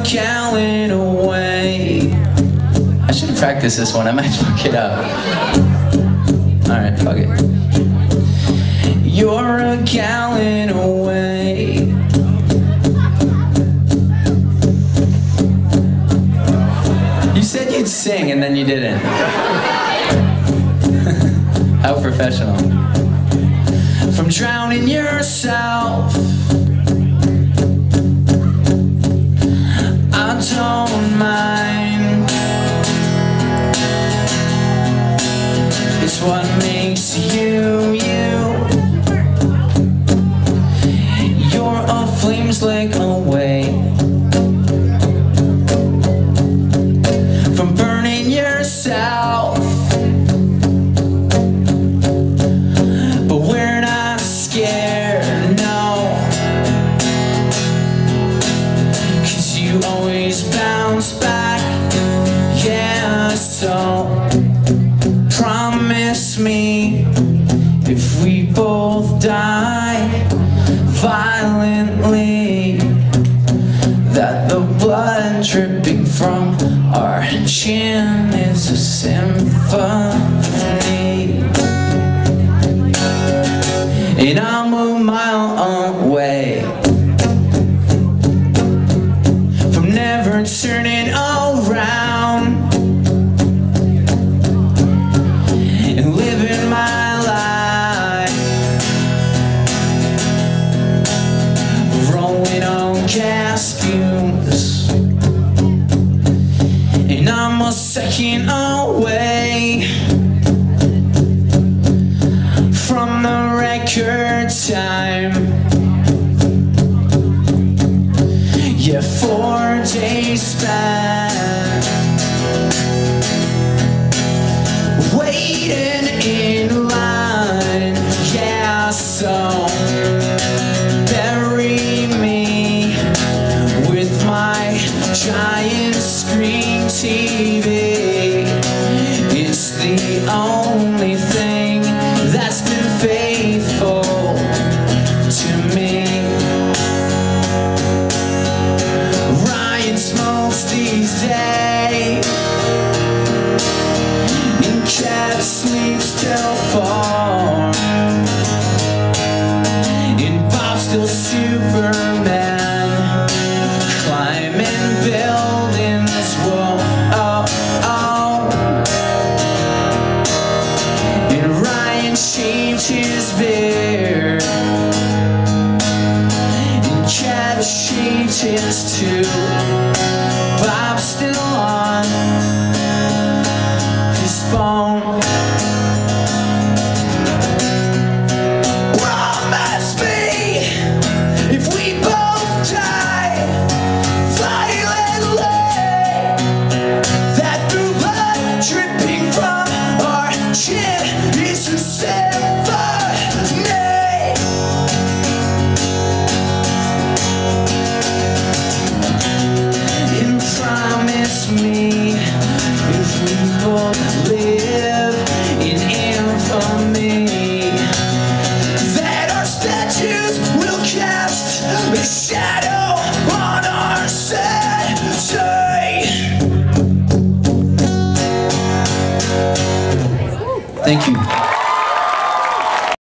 a gallon away. I should have practiced this one, I might fuck it up. Alright, fuck it. You're a gallon away. You said you'd sing and then you didn't. How professional. From drowning yourself, I don't mind. It's what makes you, you. You're a flame's leg away from burning yourself. But we're not scared, no, 'cause you always bounce back. Yeah, so promise me, if we both die violently, that the blood dripping from our chin is a symphony. And I'm a mile away from never turning around. Gas fumes, and I'm a second away from the record time. Yeah, 4 days back, waiting in line. Yeah, so giant screen TV, it's the only thing that's been faithful to me. Ryan smokes these days, and Cat sleeps till far, and Bob's still Superman. Shaved his beard, and Chad shaved his too.